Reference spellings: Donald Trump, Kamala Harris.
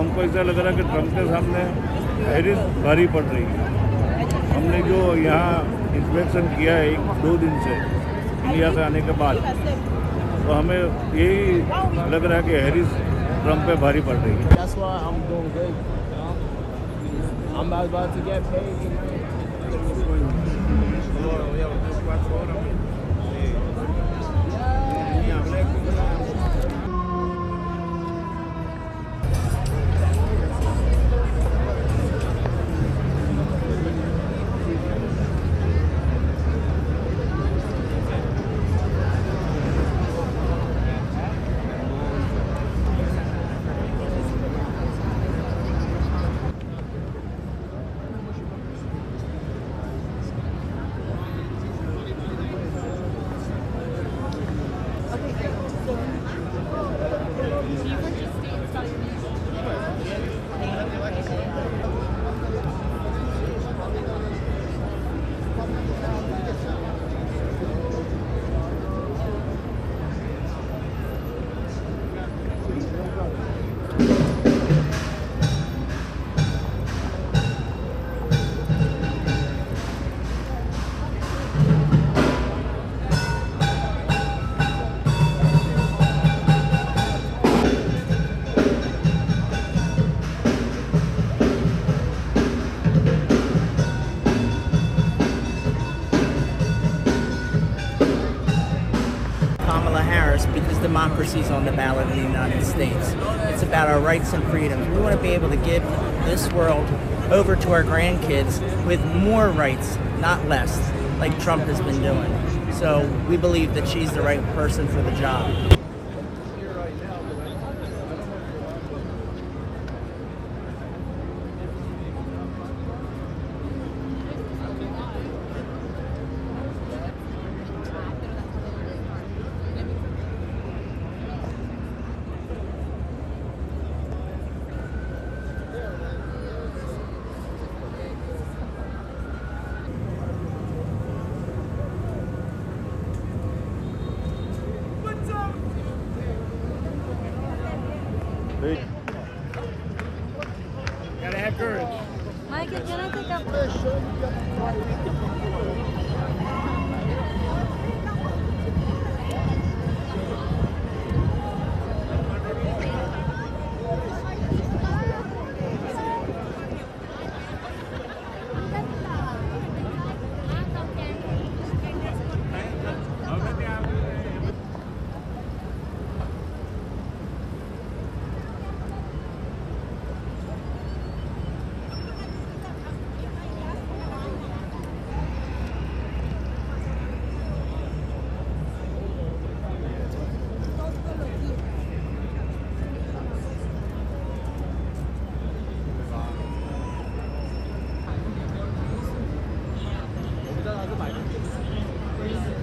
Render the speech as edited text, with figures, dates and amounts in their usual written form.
हमको ऐसा लग रहा है कि ट्रम्प के सामने हैरिस भारी पड़ रही है। हमने जो यहाँ इंस्पेक्शन किया है एक दो दिन से इंडिया से आने के बाद, तो हमें यही लग रहा है कि हैरिस ट्रम्प पे भारी पड़ रही है। Because democracy is on the ballot in the United States. It's about our rights and freedoms. We want to be able to give this world over to our grandkids with more rights, not less, like Trump has been doing. So we believe that she's the right person for the job. Gotta have courage. Mikey, can I take